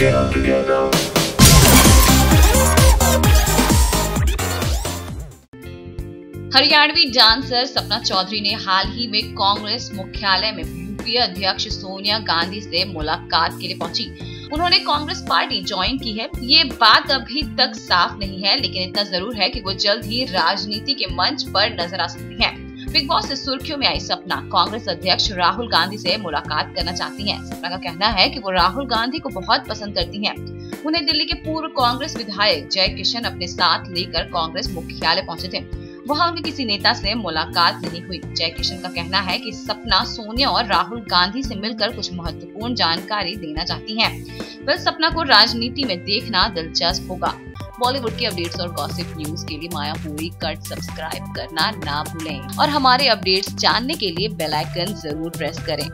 down together. Haryanvi dancer Sapna Chaudhary ने हाल ही में कांग्रेस मुख्यालय में यूपीए अध्यक्ष सोनिया गांधी से मुलाकात के लिए पहुंची। उन्होंने कांग्रेस पार्टी ज्वाइन की है, ये बात अभी तक साफ नहीं है, लेकिन इतना जरूर है कि वो जल्द ही राजनीति के मंच पर नजर आ सकती हैं। बिग बॉस से सुर्खियों में आई सपना कांग्रेस अध्यक्ष राहुल गांधी से मुलाकात करना चाहती हैं। सपना का कहना है कि वो राहुल गांधी को बहुत पसंद करती हैं। उन्हें दिल्ली के पूर्व कांग्रेस विधायक जय किशन अपने साथ लेकर कांग्रेस मुख्यालय पहुंचे थे, वहां उनके किसी नेता से मुलाकात नहीं हुई। जय किशन का कहना है कि सपना सोनिया और राहुल गांधी से मिलकर कुछ महत्वपूर्ण जानकारी देना चाहती है। वह सपना को राजनीति में देखना दिलचस्प होगा। बॉलीवुड के अपडेट्स और गॉसिप न्यूज के लिए माया पूरी कट सब्सक्राइब करना ना भूलें और हमारे अपडेट्स जानने के लिए बेल आइकन जरूर प्रेस करें।